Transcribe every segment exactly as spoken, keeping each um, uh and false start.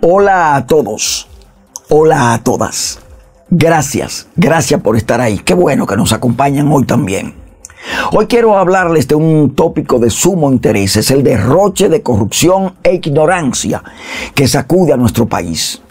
Hola a todos, hola a todas. Gracias, gracias por estar ahí. Qué bueno que nos acompañan hoy también. Hoy quiero hablarles de un tópico de sumo interés, es el derroche de corrupción e ignorancia que sacude a nuestro país.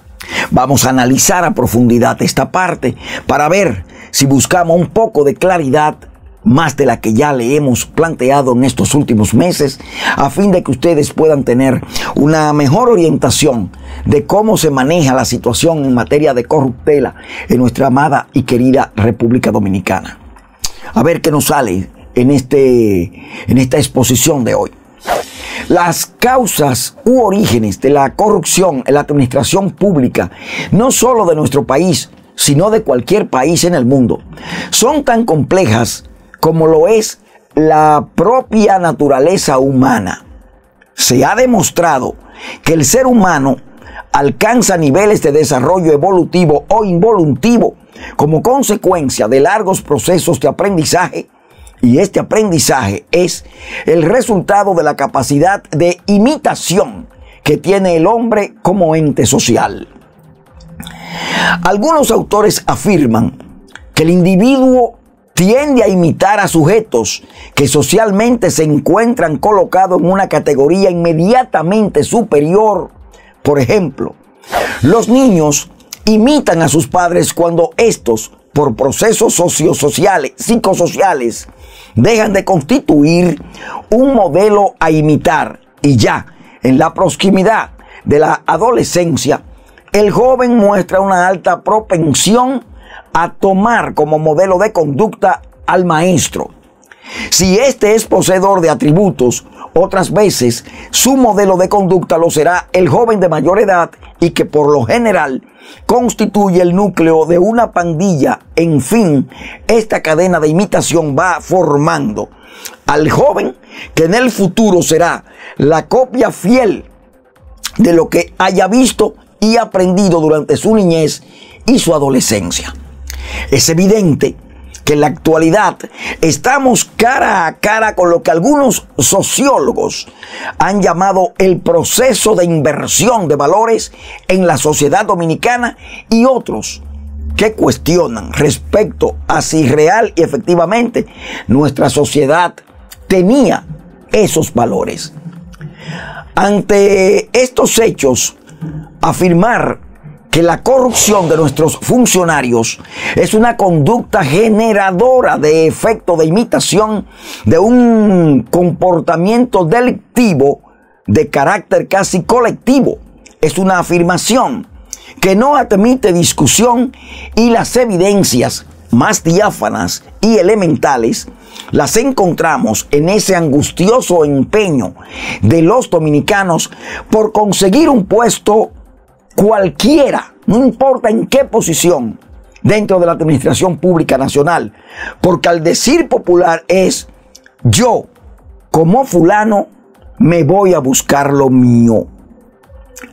Vamos a analizar a profundidad esta parte para ver si buscamos un poco de claridad, más de la que ya le hemos planteado en estos últimos meses, a fin de que ustedes puedan tener una mejor orientación de cómo se maneja la situación en materia de corruptela en nuestra amada y querida República Dominicana. A ver qué nos sale en, este, en esta exposición de hoy. Las causas u orígenes de la corrupción en la administración pública, no solo de nuestro país, sino de cualquier país en el mundo, son tan complejas como lo es la propia naturaleza humana. Se ha demostrado que el ser humano alcanza niveles de desarrollo evolutivo o involutivo como consecuencia de largos procesos de aprendizaje, y este aprendizaje es el resultado de la capacidad de imitación que tiene el hombre como ente social. Algunos autores afirman que el individuo tiende a imitar a sujetos que socialmente se encuentran colocados en una categoría inmediatamente superior. Por ejemplo, los niños imitan a sus padres cuando estos, por procesos sociosociales, psicosociales, dejan de constituir un modelo a imitar, y ya en la proximidad de la adolescencia, el joven muestra una alta propensión a tomar como modelo de conducta al maestro. Si este es poseedor de atributos, otras veces su modelo de conducta lo será el joven de mayor edad y que por lo general constituye el núcleo de una pandilla. En fin, esta cadena de imitación va formando al joven que en el futuro será la copia fiel de lo que haya visto y aprendido durante su niñez y su adolescencia. Es evidente que en la actualidad estamos cara a cara con lo que algunos sociólogos han llamado el proceso de inversión de valores en la sociedad dominicana, y otros que cuestionan respecto a si real y efectivamente nuestra sociedad tenía esos valores. Ante estos hechos, afirmar que la corrupción de nuestros funcionarios es una conducta generadora de efecto de imitación de un comportamiento delictivo de carácter casi colectivo es una afirmación que no admite discusión, y las evidencias más diáfanas y elementales las encontramos en ese angustioso empeño de los dominicanos por conseguir un puesto cualquiera, no importa en qué posición, dentro de la administración pública nacional, porque al decir popular es: yo, como fulano, me voy a buscar lo mío.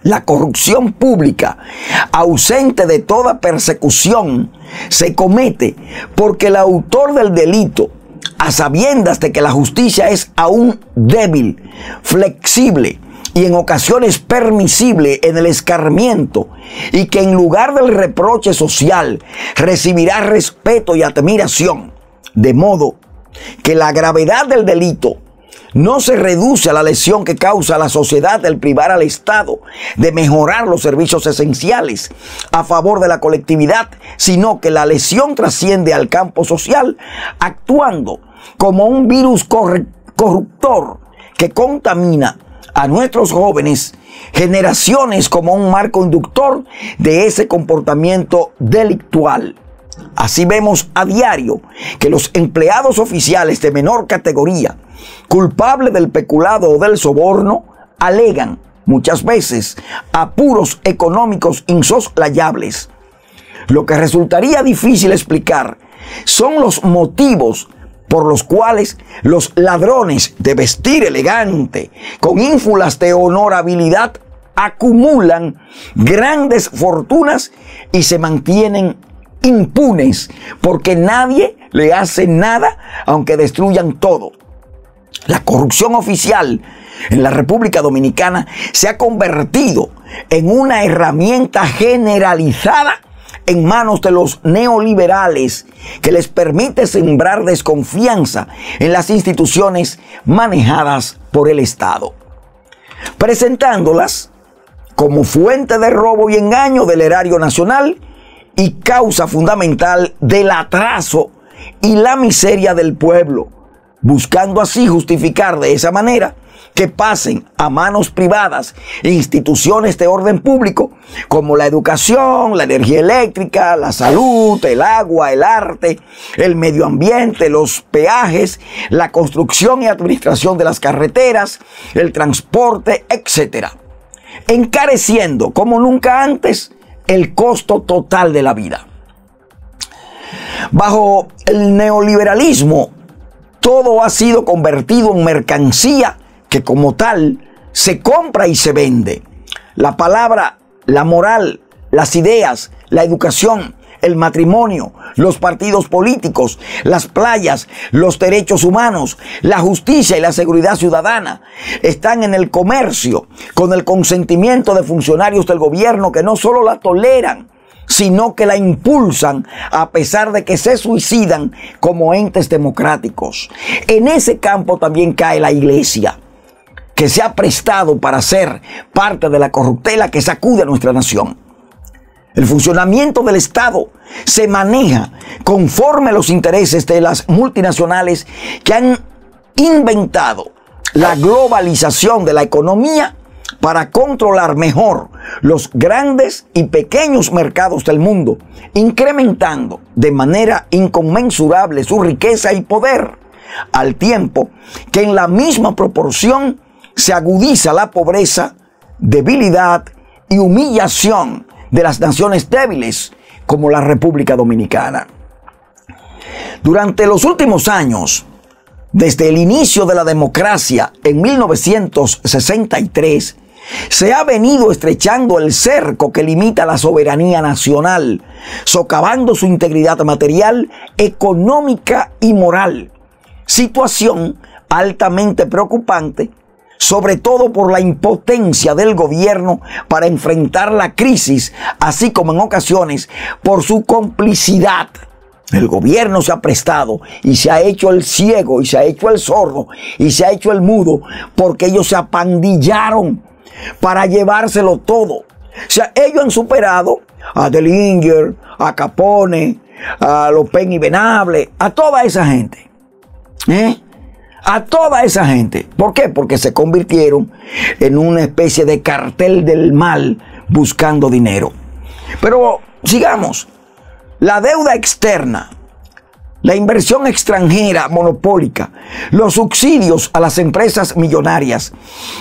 La corrupción pública, ausente de toda persecución, se comete porque el autor del delito, a sabiendas de que la justicia es aún débil, flexible y en ocasiones permisible en el escarmiento, y que en lugar del reproche social recibirá respeto y admiración, de modo que la gravedad del delito no se reduce a la lesión que causa a la sociedad el privar al Estado de mejorar los servicios esenciales a favor de la colectividad, sino que la lesión trasciende al campo social, actuando como un virus corruptor que contamina a nuestros jóvenes generaciones como un marco inductor de ese comportamiento delictual. Así vemos a diario que los empleados oficiales de menor categoría, culpables del peculado o del soborno, alegan muchas veces apuros económicos insoslayables. Lo que resultaría difícil explicar son los motivos por los cuales los ladrones de vestir elegante, con ínfulas de honorabilidad, acumulan grandes fortunas y se mantienen impunes, porque nadie le hace nada aunque destruyan todo. La corrupción oficial en la República Dominicana se ha convertido en una herramienta generalizada en manos de los neoliberales que les permite sembrar desconfianza en las instituciones manejadas por el Estado, presentándolas como fuente de robo y engaño del erario nacional y causa fundamental del atraso y la miseria del pueblo, buscando así justificar de esa manera que pasen a manos privadas instituciones de orden público como la educación, la energía eléctrica, la salud, el agua, el arte, el medio ambiente, los peajes, la construcción y administración de las carreteras, el transporte, etcétera, encareciendo como nunca antes el costo total de la vida. Bajo el neoliberalismo, todo ha sido convertido en mercancía que como tal se compra y se vende. La palabra, la moral, las ideas, la educación, el matrimonio, los partidos políticos, las playas, los derechos humanos, la justicia y la seguridad ciudadana están en el comercio con el consentimiento de funcionarios del gobierno que no solo la toleran, sino que la impulsan a pesar de que se suicidan como entes democráticos. En ese campo también cae la iglesia, que se ha prestado para ser parte de la corruptela que sacude a nuestra nación. El funcionamiento del Estado se maneja conforme a los intereses de las multinacionales que han inventado la globalización de la economía para controlar mejor los grandes y pequeños mercados del mundo, incrementando de manera inconmensurable su riqueza y poder, al tiempo que en la misma proporción se agudiza la pobreza, debilidad y humillación de las naciones débiles como la República Dominicana. Durante los últimos años, desde el inicio de la democracia en mil novecientos sesenta y tres, se ha venido estrechando el cerco que limita la soberanía nacional, socavando su integridad material, económica y moral. Situación altamente preocupante, sobre todo por la impotencia del gobierno para enfrentar la crisis, así como en ocasiones por su complicidad. El gobierno se ha prestado y se ha hecho el ciego y se ha hecho el sordo y se ha hecho el mudo porque ellos se apandillaron para llevárselo todo. O sea, ellos han superado a Delinger, a Capone, a los Peña y Venable, a toda esa gente. ¿Eh? A toda esa gente. ¿Por qué? Porque se convirtieron en una especie de cartel del mal buscando dinero. Pero sigamos. La deuda externa, la inversión extranjera monopólica, los subsidios a las empresas millonarias,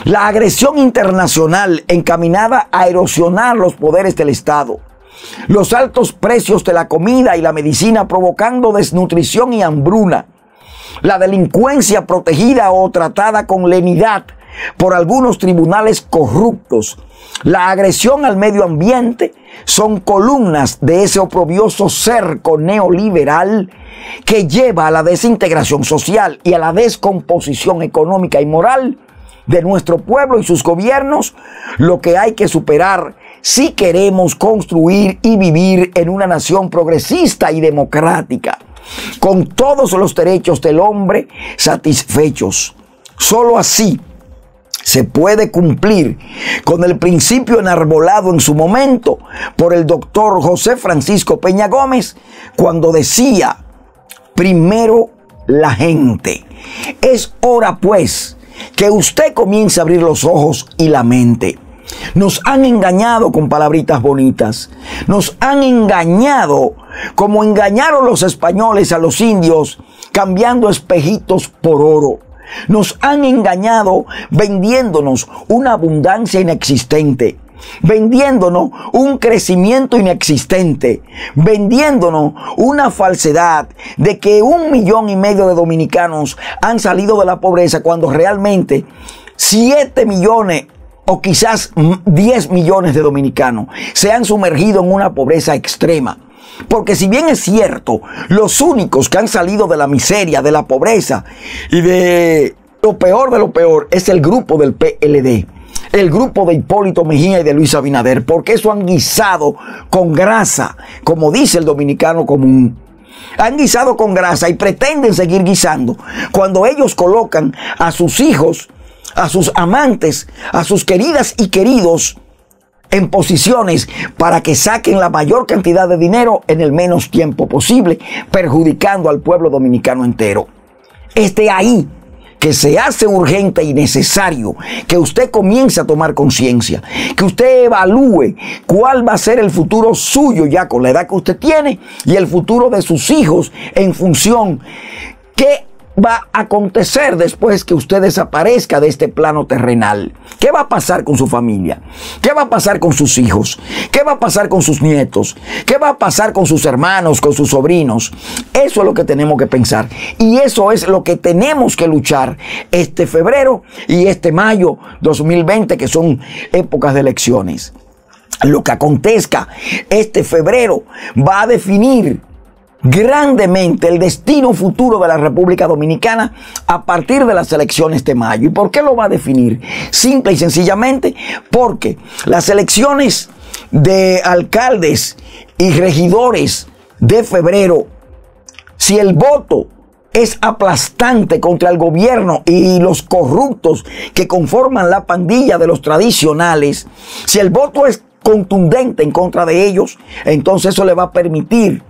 la agresión internacional encaminada a erosionar los poderes del Estado, los altos precios de la comida y la medicina provocando desnutrición y hambruna, la delincuencia protegida o tratada con lenidad por algunos tribunales corruptos, la agresión al medio ambiente son columnas de ese oprobioso cerco neoliberal que lleva a la desintegración social y a la descomposición económica y moral de nuestro pueblo y sus gobiernos, lo que hay que superar si queremos construir y vivir en una nación progresista y democrática, con todos los derechos del hombre satisfechos. Solo así se puede cumplir con el principio enarbolado en su momento por el doctor José Francisco Peña Gómez cuando decía: primero la gente. Es hora pues que usted comience a abrir los ojos y la mente. Nos han engañado con palabritas bonitas. Nos han engañado como engañaron los españoles a los indios, cambiando espejitos por oro. Nos han engañado vendiéndonos una abundancia inexistente, vendiéndonos un crecimiento inexistente, vendiéndonos una falsedad de que un millón y medio de dominicanos han salido de la pobreza cuando realmente siete millones o quizás diez millones de dominicanos se han sumergido en una pobreza extrema. Porque si bien es cierto, los únicos que han salido de la miseria, de la pobreza y de Lo peor de lo peor es el grupo del P L D, el grupo de Hipólito Mejía y de Luis Abinader, porque eso han guisado con grasa, como dice el dominicano común. Han guisado con grasa y pretenden seguir guisando cuando ellos colocan a sus hijos, a sus amantes, a sus queridas y queridos en posiciones para que saquen la mayor cantidad de dinero en el menos tiempo posible, perjudicando al pueblo dominicano entero. Es de ahí que se hace urgente y necesario que usted comience a tomar conciencia, que usted evalúe cuál va a ser el futuro suyo ya con la edad que usted tiene y el futuro de sus hijos en función que va a acontecer después que usted desaparezca de este plano terrenal. ¿Qué va a pasar con su familia? ¿Qué va a pasar con sus hijos? ¿Qué va a pasar con sus nietos? ¿Qué va a pasar con sus hermanos, con sus sobrinos? Eso es lo que tenemos que pensar. Y eso es lo que tenemos que luchar este febrero y este mayo dos mil veinte, que son épocas de elecciones. Lo que acontezca este febrero va a definir grandemente el destino futuro de la República Dominicana a partir de las elecciones de mayo. ¿Y por qué lo va a definir? Simple y sencillamente porque las elecciones de alcaldes y regidores de febrero, si el voto es aplastante contra el gobierno y los corruptos que conforman la pandilla de los tradicionales, si el voto es contundente en contra de ellos, entonces eso le va a permitir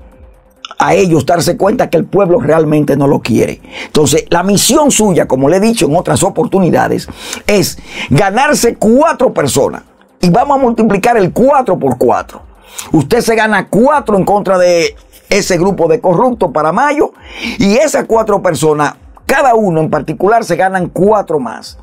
a ellos darse cuenta que el pueblo realmente no lo quiere. Entonces, la misión suya, como le he dicho en otras oportunidades, es ganarse cuatro personas. Y vamos a multiplicar el cuatro por cuatro. Usted se gana cuatro en contra de ese grupo de corruptos para mayo. Y esas cuatro personas, cada uno en particular, se ganan cuatro más.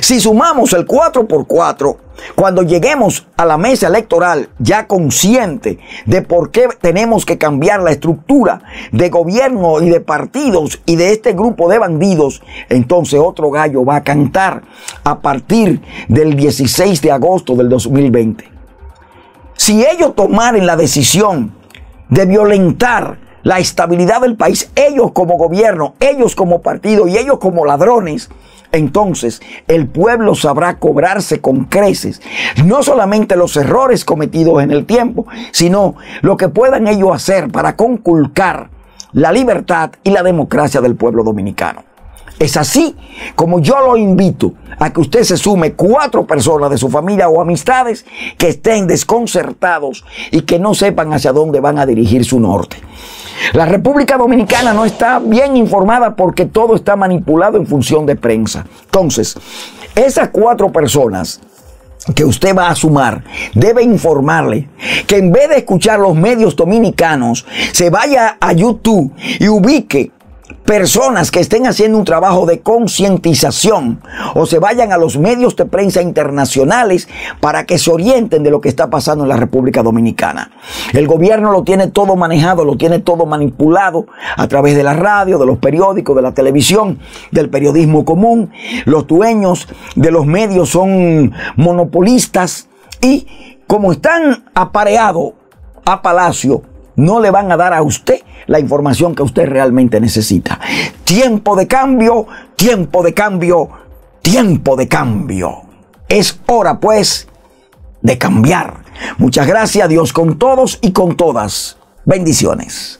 Si sumamos el cuatro por cuatro, cuando lleguemos a la mesa electoral ya consciente de por qué tenemos que cambiar la estructura de gobierno y de partidos y de este grupo de bandidos, entonces otro gallo va a cantar a partir del dieciséis de agosto del dos mil veinte. Si ellos tomaren la decisión de violentar la estabilidad del país, ellos como gobierno, ellos como partido y ellos como ladrones, entonces el pueblo sabrá cobrarse con creces, no solamente los errores cometidos en el tiempo, sino lo que puedan ellos hacer para conculcar la libertad y la democracia del pueblo dominicano. Es así como yo lo invito a que usted se sume cuatro personas de su familia o amistades que estén desconcertados y que no sepan hacia dónde van a dirigir su norte. La República Dominicana no está bien informada porque todo está manipulado en función de prensa. Entonces, esas cuatro personas que usted va a sumar debe informarle que en vez de escuchar los medios dominicanos, se vaya a YouTube y ubique personas que estén haciendo un trabajo de concientización o se vayan a los medios de prensa internacionales para que se orienten de lo que está pasando en la República Dominicana. El gobierno lo tiene todo manejado, lo tiene todo manipulado a través de la radio, de los periódicos, de la televisión, del periodismo común. Los dueños de los medios son monopolistas y como están apareados a Palacio, no le van a dar a usted la información que usted realmente necesita. Tiempo de cambio, tiempo de cambio, tiempo de cambio. Es hora, pues, de cambiar. Muchas gracias, Dios con todos y con todas. Bendiciones.